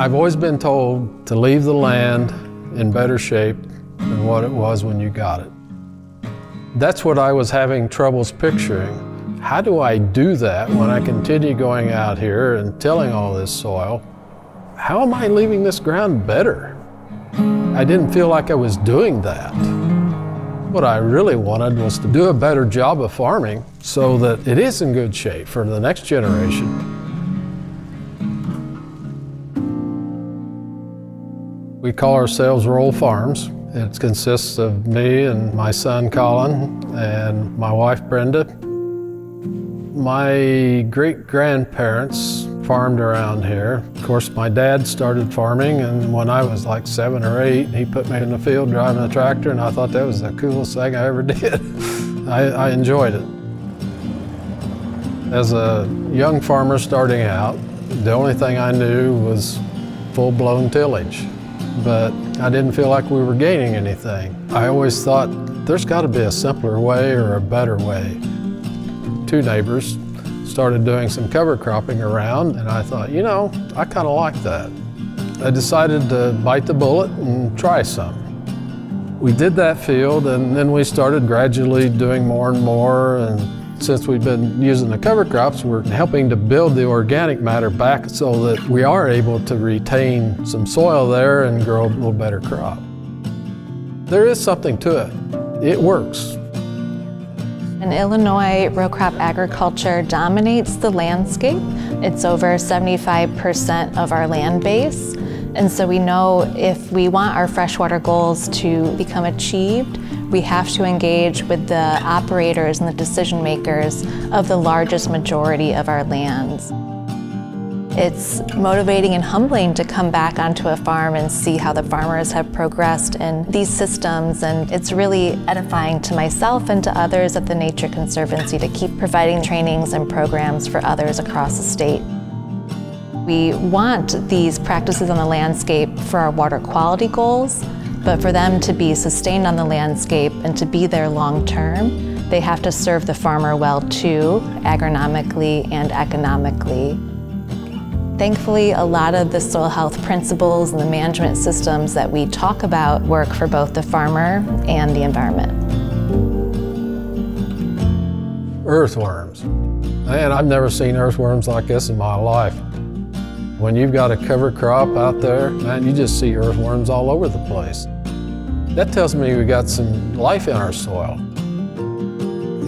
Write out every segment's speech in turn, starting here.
I've always been told to leave the land in better shape than what it was when you got it. That's what I was having troubles picturing. How do I do that when I continue going out here and tilling all this soil? How am I leaving this ground better? I didn't feel like I was doing that. What I really wanted was to do a better job of farming so that it is in good shape for the next generation. We call ourselves Rohl Farms. It consists of me and my son Colin and my wife Brenda. My great-grandparents farmed around here. Of course, my dad started farming, and when I was like 7 or 8, he put me in the field driving a tractor, and I thought that was the coolest thing I ever did. I enjoyed it. As a young farmer starting out, the only thing I knew was full-blown tillage, but I didn't feel like we were gaining anything. I always thought, there's got to be a simpler way or a better way. Two neighbors started doing some cover cropping around, and I thought, you know, I kind of like that. I decided to bite the bullet and try some. We did that field, and then we started gradually doing more and more, and since we've been using the cover crops, we're helping to build the organic matter back so that we are able to retain some soil there and grow a little better crop. There is something to it. It works. In Illinois, row crop agriculture dominates the landscape. It's over 75% of our land base. And so we know if we want our freshwater goals to become achieved, we have to engage with the operators and the decision makers of the largest majority of our lands. It's motivating and humbling to come back onto a farm and see how the farmers have progressed in these systems, and it's really edifying to myself and to others at the Nature Conservancy to keep providing trainings and programs for others across the state. We want these practices on the landscape for our water quality goals, but for them to be sustained on the landscape and to be there long term, they have to serve the farmer well too, agronomically and economically. Thankfully, a lot of the soil health principles and the management systems that we talk about work for both the farmer and the environment. Earthworms. Man, I've never seen earthworms like this in my life. When you've got a cover crop out there, man, you just see earthworms all over the place. That tells me we got some life in our soil.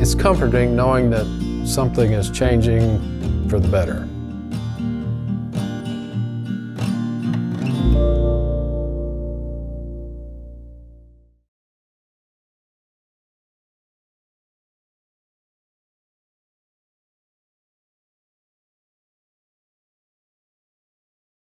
It's comforting knowing that something is changing for the better.